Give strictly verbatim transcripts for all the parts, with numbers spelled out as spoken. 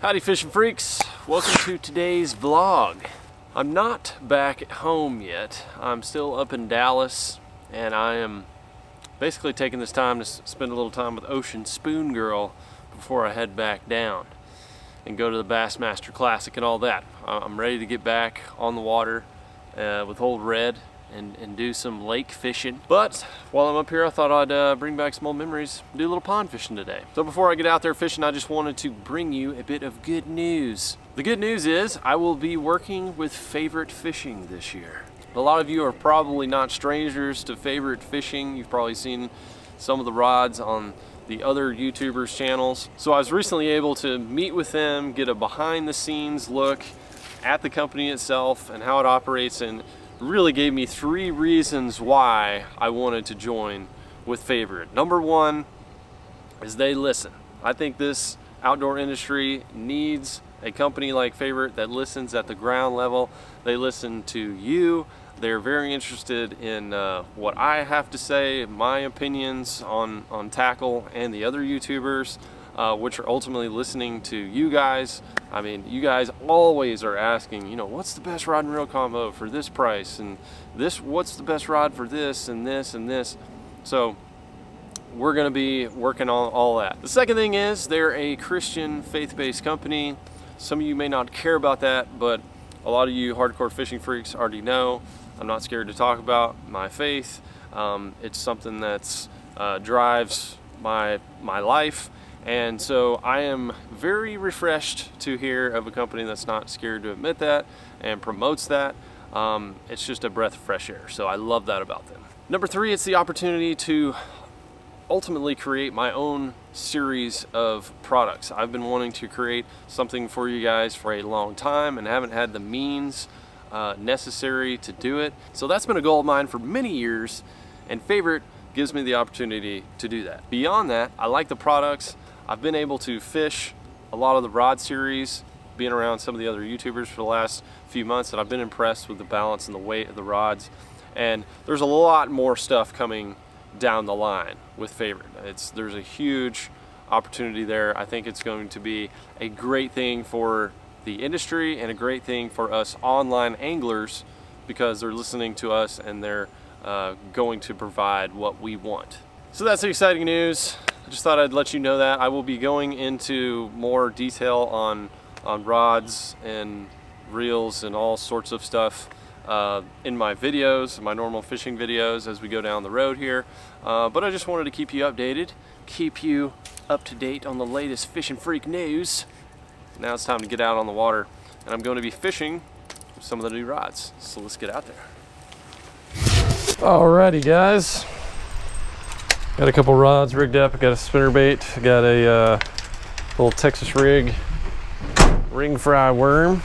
Howdy fishing freaks, welcome to today's vlog. I'm not back at home yet. I'm still up in Dallas and I am basically taking this time to spend a little time with Ocean Spoon Girl before I head back down and go to the Bassmaster Classic and all that. I'm ready to get back on the water uh, with Old Red and, and do some lake fishing. But while I'm up here, I thought I'd uh, bring back some old memories, do a little pond fishing today. So before I get out there fishing, I just wanted to bring you a bit of good news. The good news is I will be working with Favorite Fishing this year. A lot of you are probably not strangers to Favorite Fishing. You've probably seen some of the rods on the other YouTubers' channels. So I was recently able to meet with them, get a behind the scenes look at the company itself and how it operates, and really gave me three reasons why I wanted to join with Favorite. Number one is they listen. I think this outdoor industry needs a company like Favorite that listens at the ground level. They listen to you. They're very interested in uh, what I have to say, my opinions on, on tackle and the other YouTubers, uh, which are ultimately listening to you guys. I mean, you guys always are asking, you know, what's the best rod and reel combo for this price? And this, what's the best rod for this and this and this? So we're gonna be working on all that. The second thing is they're a Christian faith-based company. Some of you may not care about that, but a lot of you hardcore fishing freaks already know I'm not scared to talk about my faith. Um, it's something that's uh, drives my, my life. And so I am very refreshed to hear of a company that's not scared to admit that and promotes that. Um, it's just a breath of fresh air. So I love that about them. Number three, it's the opportunity to ultimately create my own series of products. I've been wanting to create something for you guys for a long time and haven't had the means uh, necessary to do it. So that's been a goal of mine for many years, and Favorite gives me the opportunity to do that. Beyond that, I like the products. I've been able to fish a lot of the rod series, being around some of the other YouTubers for the last few months, and I've been impressed with the balance and the weight of the rods. And there's a lot more stuff coming down the line with Favorite. It's, there's a huge opportunity there. I think it's going to be a great thing for the industry and a great thing for us online anglers, because they're listening to us and they're uh, going to provide what we want. So that's the exciting news. I just thought I'd let you know that. I will be going into more detail on, on rods and reels and all sorts of stuff Uh, in my videos, my normal fishing videos, as we go down the road here. Uh, but I just wanted to keep you updated, keep you up to date on the latest fishing freak news. Now it's time to get out on the water, and I'm going to be fishing with some of the new rods. So let's get out there. Alrighty guys, got a couple rods rigged up. I got a spinnerbait, I got a uh, little Texas rig, ring fry worm,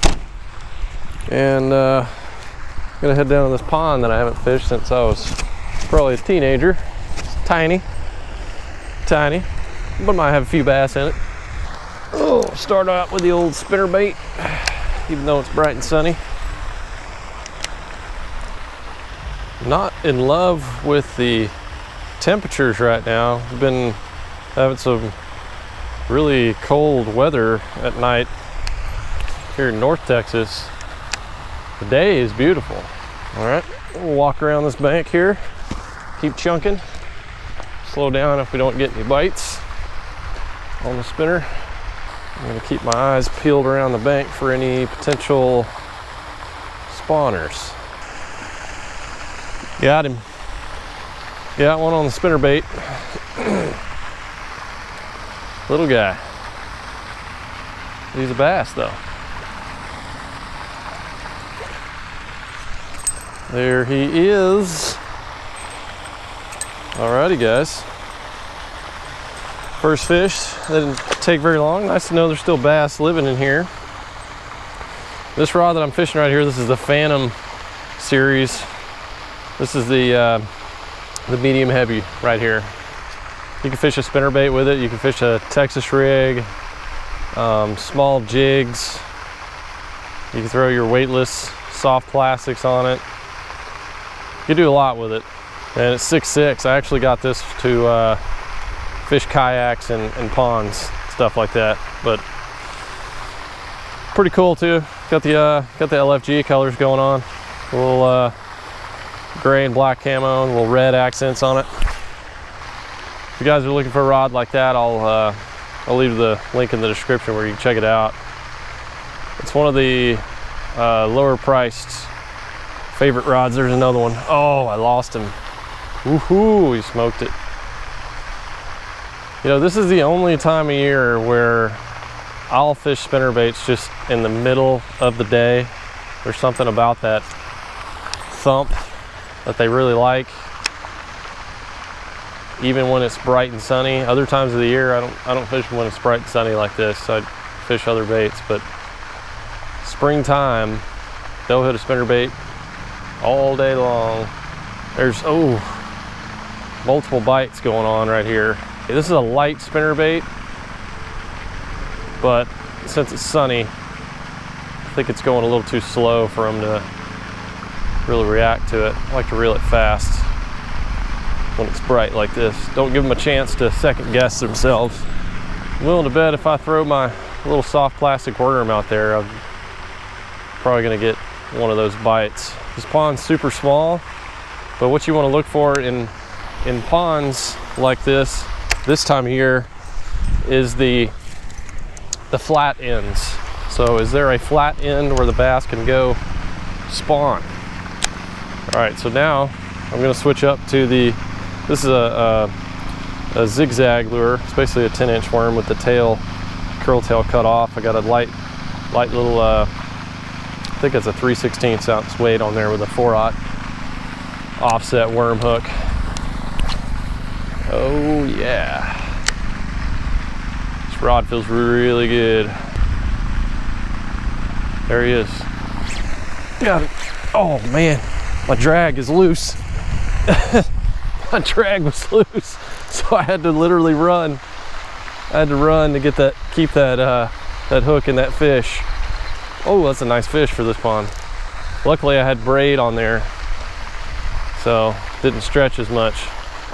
and uh, gonna head down to this pond that I haven't fished since I was probably a teenager. It's tiny, tiny, but might have a few bass in it. Oh, start out with the old spinnerbait, even though it's bright and sunny. Not in love with the temperatures right now. We've been having some really cold weather at night here in North Texas. The day is beautiful. All right, we'll walk around this bank here, keep chunking, slow down if we don't get any bites on the spinner. I'm gonna keep my eyes peeled around the bank for any potential spawners. Got him. Got one on the spinner bait. Little guy. He's a bass though. There he is. Alrighty guys. First fish, that didn't take very long. Nice to know there's still bass living in here. This rod that I'm fishing right here, this is the Phantom series. This is the, uh, the medium heavy right here. You can fish a spinnerbait with it. You can fish a Texas rig, um, small jigs. You can throw your weightless soft plastics on it. You do a lot with it, and it's six six. I actually got this to uh, fish kayaks and, and ponds, stuff like that, but pretty cool too. Got the uh, got the L F G colors going on. A little uh, gray and black camo, and a little red accents on it. If you guys are looking for a rod like that, I'll uh, I'll leave the link in the description where you can check it out. It's one of the uh, lower priced favorite rods. There's another one. Oh, I lost him. Woohoo! He smoked it. You know, this is the only time of year where I'll fish spinnerbaits just in the middle of the day. There's something about that thump that they really like, even when it's bright and sunny. Other times of the year, I don't I don't fish when it's bright and sunny like this. I fish other baits, but springtime, they'll hit a spinnerbait all day long. There's, oh, multiple bites going on right here. Okay, this is a light spinnerbait, but since it's sunny, I think it's going a little too slow for them to really react to it. I like to reel it fast when it's bright like this. Don't give them a chance to second guess themselves. I'm willing to bet if I throw my little soft plastic worm out there, I'm probably gonna get one of those bites. This pond's super small, but what you wanna look for in, in ponds like this, this time of year, is the, the flat ends. So is there a flat end where the bass can go spawn? All right, so now I'm gonna switch up to the This is a, a, a zigzag lure. It's basically a ten inch worm with the tail, curl tail cut off. I got a light, light little, uh, I think it's a three sixteenths ounce weight on there with a four aught offset worm hook. Oh yeah. This rod feels really good. There he is. Got it. Oh man, my drag is loose. My drag was loose, so I had to literally run. I had to run to get that, keep that uh, that hook in that fish. Oh, that's a nice fish for this pond. Luckily, I had braid on there, so didn't stretch as much.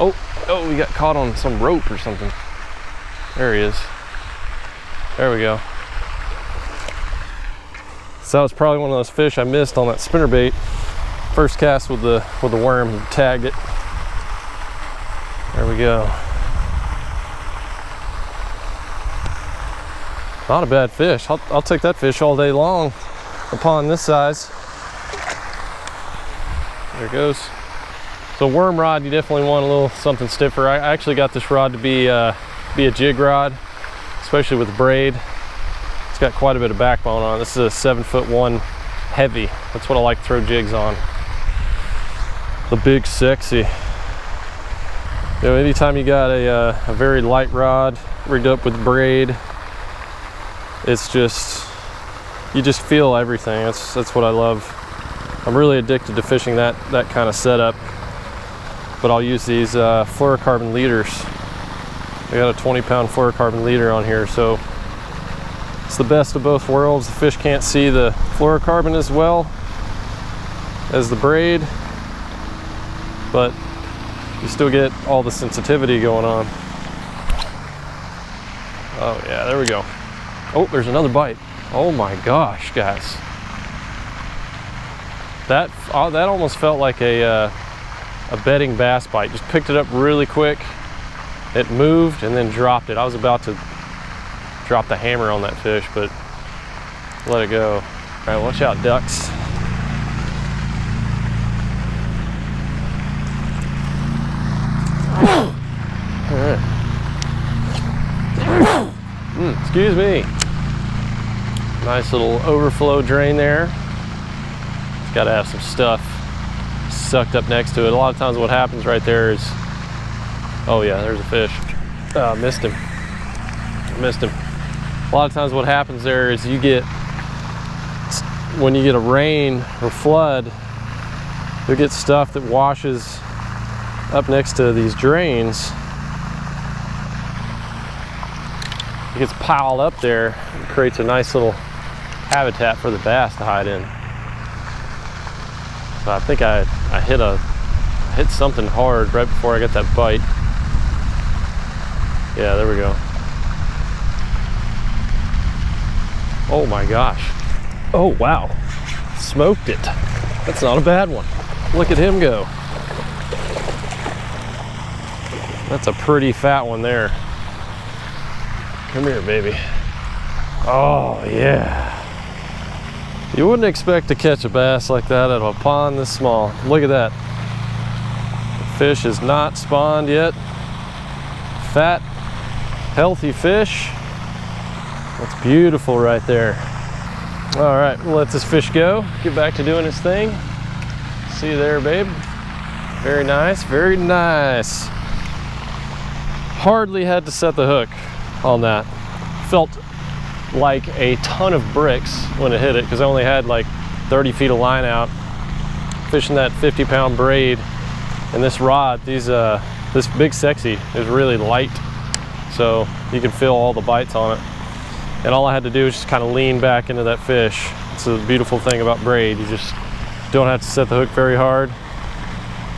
Oh, oh, we got caught on some rope or something. There he is. There we go. So that was probably one of those fish I missed on that spinnerbait. First cast with the with the worm, and tagged it. There we go. Not a bad fish. I'll, I'll take that fish all day long upon this size. There it goes. So worm rod, you definitely want a little something stiffer. I actually got this rod to be, uh, be a jig rod, especially with braid. It's got quite a bit of backbone on it. This is a seven foot one heavy. That's what I like to throw jigs on. The Big Sexy. You know, anytime you got a, uh, a very light rod rigged up with braid, it's just, you just feel everything. That's that's what I love. I'm really addicted to fishing that that kind of setup. But I'll use these uh, fluorocarbon leaders. I got a twenty pound fluorocarbon leader on here, so it's the best of both worlds. The fish can't see the fluorocarbon as well as the braid, but you still get all the sensitivity going on. Oh yeah, there we go. Oh, there's another bite. Oh my gosh, guys. That oh, that almost felt like a, uh, a bedding bass bite. Just picked it up really quick. It moved and then dropped it. I was about to drop the hammer on that fish, but let it go. All right, watch out, ducks. Excuse me. Nice little overflow drain there. It's got to have some stuff sucked up next to it. A lot of times what happens right there is, oh yeah, there's a fish. Oh, I missed him. I missed him. A lot of times what happens there is you get, when you get a rain or flood, you'll get stuff that washes up next to these drains. It gets piled up there and creates a nice little habitat for the bass to hide in. So I think I, I hit a I hit something hard right before I got that bite. Yeah, there we go. Oh my gosh. Oh wow. Smoked it. That's not a bad one. Look at him go. That's a pretty fat one there. Come here, baby. Oh yeah. You wouldn't expect to catch a bass like that out of a pond this small. Look at that. The fish is not spawned yet. Fat, healthy fish. That's beautiful right there. All right, we'll let this fish go. Get back to doing his thing. See you there, babe. Very nice, very nice. Hardly had to set the hook on that. Felt like a ton of bricks when it hit it because I only had like thirty feet of line out. Fishing that fifty pound braid and this rod, these uh, this Big Sexy is really light. So you can feel all the bites on it. And all I had to do is just kind of lean back into that fish. It's a beautiful thing about braid. You just don't have to set the hook very hard.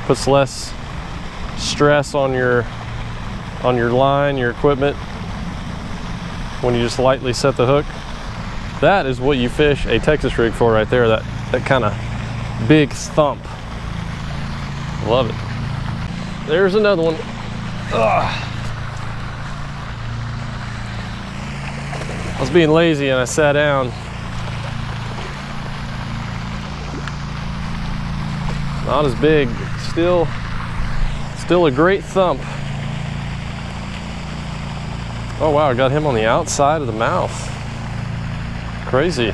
Puts less stress on your, on your line, your equipment, when you just lightly set the hook. That is what you fish a Texas rig for right there, that, that kind of big thump. Love it. There's another one. Ugh. I was being lazy and I sat down. Not as big, but still, still a great thump. Oh wow, I got him on the outside of the mouth. Crazy.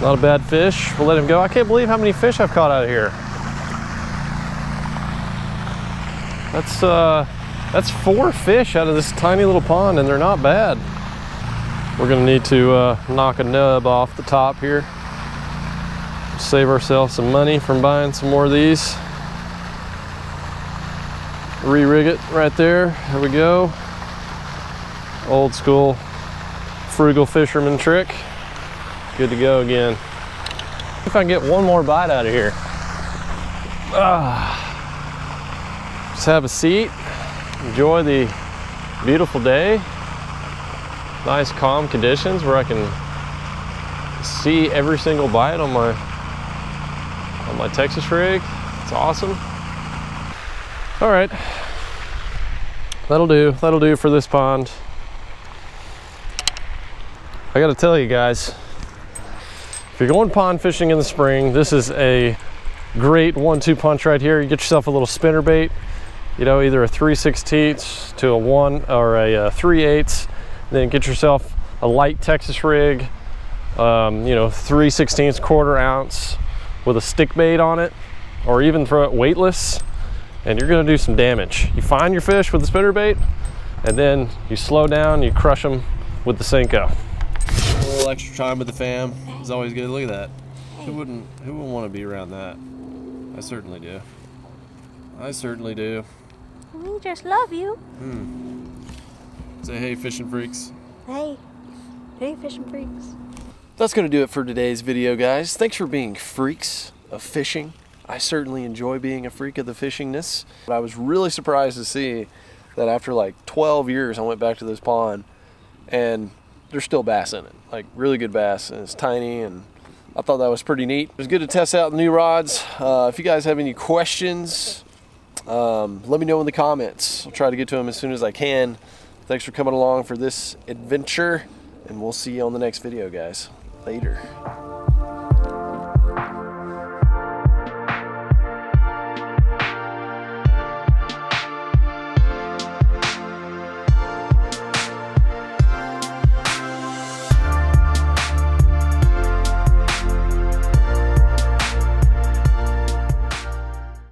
Not a bad fish, we'll let him go. I can't believe how many fish I've caught out of here. That's, uh, that's four fish out of this tiny little pond and they're not bad. We're gonna need to uh, knock a nub off the top here. Save ourselves some money from buying some more of these. Re-rig it right there, there we go. Old school frugal fisherman trick. Good to go again. If I can get one more bite out of here. Ah, just have a seat, enjoy the beautiful day. Nice calm conditions where I can see every single bite on my on my Texas rig. It's awesome. All right, that'll do, that'll do for this pond. I gotta tell you guys, if you're going pond fishing in the spring, this is a great one two punch right here. You get yourself a little spinnerbait, you know, either a three sixteenths to a one or a, a three eighths, then get yourself a light Texas rig, um, you know, three sixteenths quarter ounce with a stick bait on it, or even throw it weightless, and you're gonna do some damage. You find your fish with the spinner bait, and then you slow down, you crush them with the Senko. A little extra time with the fam is always good. Look at that. Who wouldn't, who wouldn't want to be around that? I certainly do. I certainly do. We just love you. Hmm. Say hey, fishing freaks. Hey. Hey, fishing freaks. That's going to do it for today's video, guys. Thanks for being freaks of fishing. I certainly enjoy being a freak of the fishingness. But I was really surprised to see that after like twelve years, I went back to this pond and there's still bass in it. Like really good bass, and it's tiny, and I thought that was pretty neat. It was good to test out the new rods. Uh, if you guys have any questions, um let me know in the comments. I'll try to get to them as soon as I can. Thanks for coming along for this adventure, and we'll see you on the next video, guys. Later.